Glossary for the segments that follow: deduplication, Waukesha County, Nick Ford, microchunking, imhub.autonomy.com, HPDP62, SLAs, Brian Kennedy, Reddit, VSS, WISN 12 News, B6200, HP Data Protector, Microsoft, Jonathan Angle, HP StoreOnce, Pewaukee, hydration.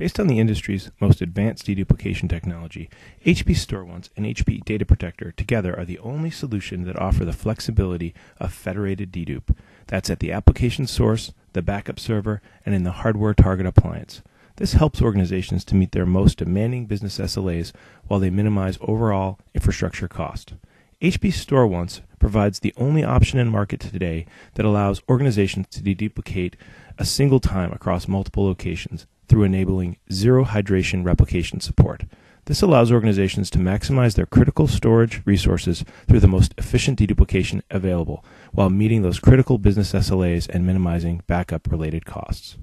Based on the industry's most advanced deduplication technology, HP StoreOnce and HP Data Protector together are the only solution that offer the flexibility of federated dedupe. That's at the application source, the backup server, and in the hardware target appliance. This helps organizations to meet their most demanding business SLAs while they minimize overall infrastructure cost. HP StoreOnce provides the only option in market today that allows organizations to deduplicate a single time across multiple locations through enabling zero hydration replication support. This allows organizations to maximize their critical storage resources through the most efficient deduplication available while meeting those critical business SLAs and minimizing backup-related costs.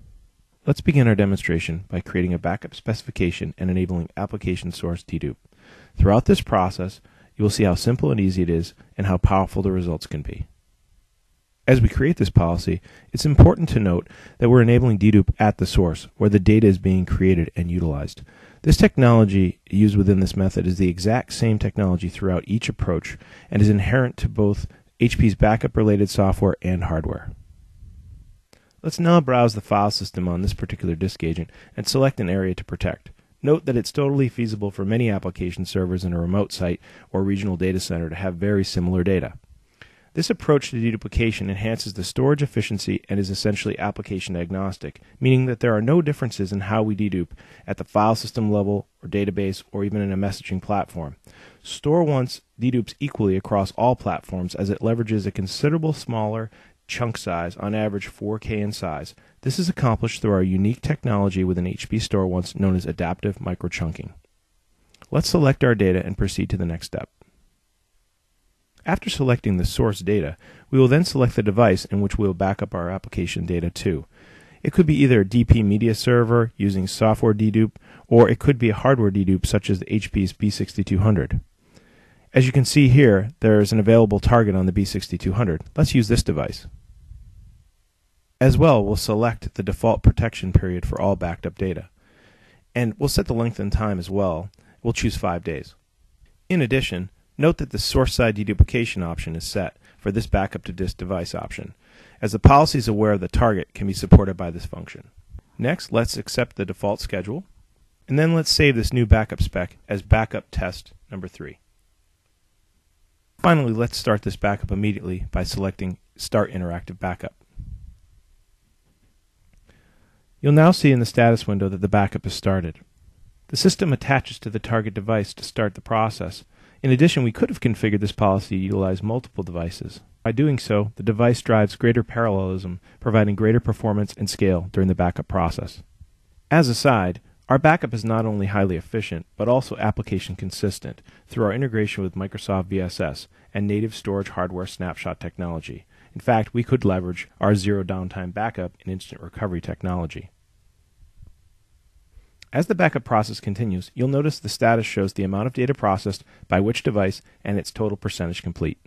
Let's begin our demonstration by creating a backup specification and enabling application source dedupe. Throughout this process, you will see how simple and easy it is and how powerful the results can be. As we create this policy, it's important to note that we're enabling dedupe at the source where the data is being created and utilized. This technology used within this method is the exact same technology throughout each approach and is inherent to both HP's backup-related software and hardware. Let's now browse the file system on this particular disk agent and select an area to protect. Note that it's totally feasible for many application servers in a remote site or regional data center to have very similar data. This approach to deduplication enhances the storage efficiency and is essentially application agnostic, meaning that there are no differences in how we dedupe at the file system level or database or even in a messaging platform. StoreOnce dedupes equally across all platforms as it leverages a considerable smaller chunk size, on average 4K in size. This is accomplished through our unique technology within HP StoreOnce known as adaptive microchunking. Let's select our data and proceed to the next step. After selecting the source data, we will then select the device in which we will back up our application data to. It could be either a DP media server using software dedupe, or it could be a hardware dedupe such as the HP's B6200. As you can see here, there is an available target on the B6200. Let's use this device. As well, we'll select the default protection period for all backed up data. And we'll set the length and time as well. We'll choose 5 days. In addition, note that the source side deduplication option is set for this backup to disk device option, as the policy is aware the target can be supported by this function. Next, let's accept the default schedule. And then let's save this new backup spec as backup test number 3. Finally, let's start this backup immediately by selecting Start Interactive Backup. You'll now see in the status window that the backup is started. The system attaches to the target device to start the process. In addition, we could have configured this policy to utilize multiple devices. By doing so, the device drives greater parallelism, providing greater performance and scale during the backup process. As a side, our backup is not only highly efficient, but also application consistent through our integration with Microsoft VSS and native storage hardware snapshot technology. In fact, we could leverage our zero downtime backup and instant recovery technology. As the backup process continues, you'll notice the status shows the amount of data processed by which device and its total percentage complete.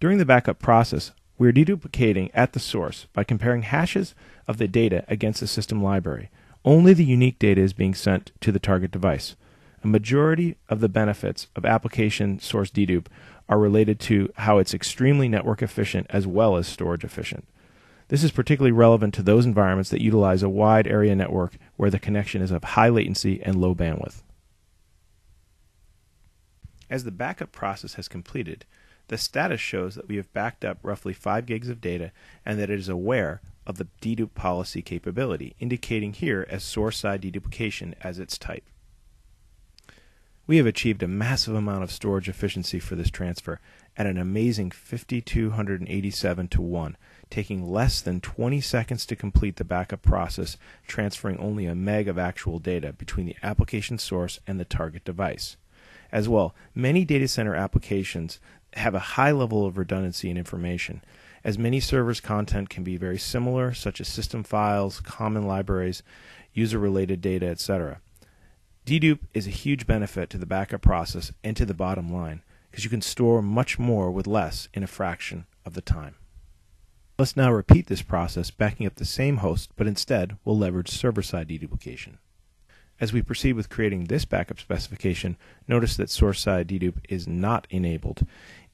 During the backup process, we're deduplicating at the source by comparing hashes of the data against the system library. Only the unique data is being sent to the target device. A majority of the benefits of application source dedupe are related to how it's extremely network efficient as well as storage efficient. This is particularly relevant to those environments that utilize a wide area network where the connection is of high latency and low bandwidth. As the backup process has completed, the status shows that we have backed up roughly 5 gigs of data and that it is aware of the dedupe policy capability, indicating here as source-side deduplication as its type. We have achieved a massive amount of storage efficiency for this transfer at an amazing 5287 to 1, taking less than 20 seconds to complete the backup process, transferring only a meg of actual data between the application source and the target device. As well, many data center applications have a high level of redundancy in information, as many servers' content can be very similar, such as system files, common libraries, user-related data, etc. Dedupe is a huge benefit to the backup process and to the bottom line, because you can store much more with less in a fraction of the time. Let's now repeat this process, backing up the same host, but instead we'll leverage server-side deduplication. As we proceed with creating this backup specification, notice that source-side dedupe is not enabled.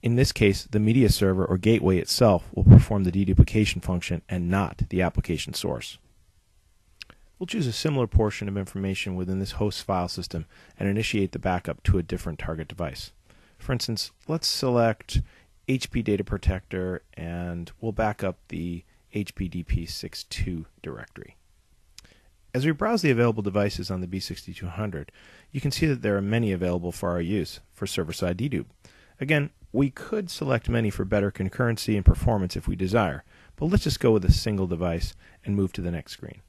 In this case, the media server or gateway itself will perform the deduplication function and not the application source. we'll choose a similar portion of information within this host file system and initiate the backup to a different target device. For instance, let's select HP Data Protector and we'll back up the HPDP62 directory. As we browse the available devices on the B6200, you can see that there are many available for our use for server-side dedupe. Again, we could select many for better concurrency and performance if we desire, but let's just go with a single device and move to the next screen.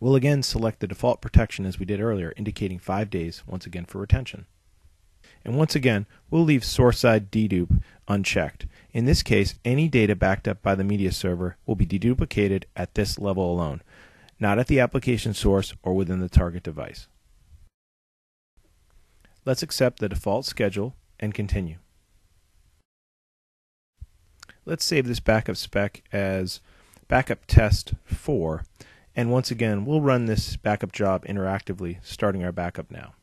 We'll again select the default protection as we did earlier, indicating 5 days once again for retention. And once again, we'll leave source-side dedupe unchecked. In this case, any data backed up by the media server will be deduplicated at this level alone, not at the application source or within the target device. Let's accept the default schedule and continue. Let's save this backup spec as backup test 4, and once again we'll run this backup job interactively, starting our backup now.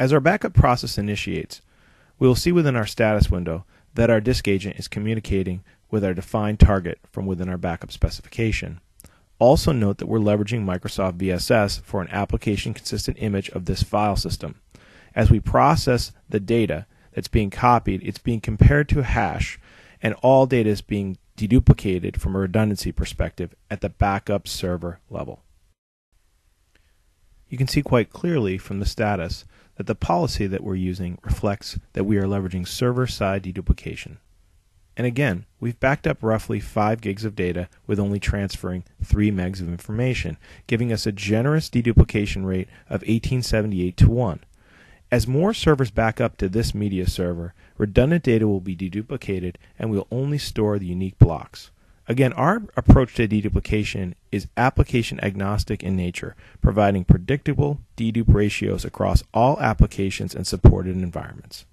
As our backup process initiates, we will see within our status window that our disk agent is communicating with our defined target from within our backup specification. Also note that we're leveraging Microsoft VSS for an application-consistent image of this file system. As we process the data that's being copied, it's being compared to a hash, and all data is being deduplicated from a redundancy perspective at the backup server level. You can see quite clearly from the status that the policy that we're using reflects that we are leveraging server-side deduplication. And again, we've backed up roughly 5 gigs of data with only transferring 3 megs of information, giving us a generous deduplication rate of 1878:1. As more servers back up to this media server, redundant data will be deduplicated and we'll only store the unique blocks. Again, our approach to deduplication is application agnostic in nature, providing predictable dedupe ratios across all applications and supported environments.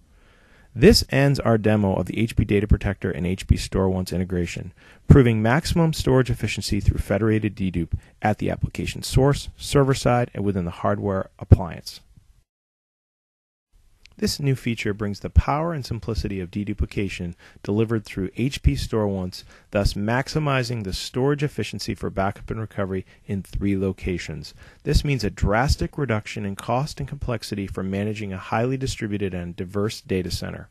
This ends our demo of the HP Data Protector and HP StoreOnce integration, proving maximum storage efficiency through federated dedupe at the application source, server side, and within the hardware appliance. This new feature brings the power and simplicity of deduplication delivered through HP StoreOnce, thus maximizing the storage efficiency for backup and recovery in 3 locations. This means a drastic reduction in cost and complexity for managing a highly distributed and diverse data center.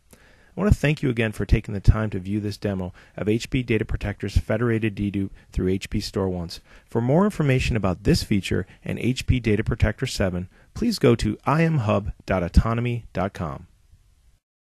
I want to thank you again for taking the time to view this demo of HP Data Protector's federated dedupe through HP StoreOnce. For more information about this feature and HP Data Protector 7, please go to imhub.autonomy.com.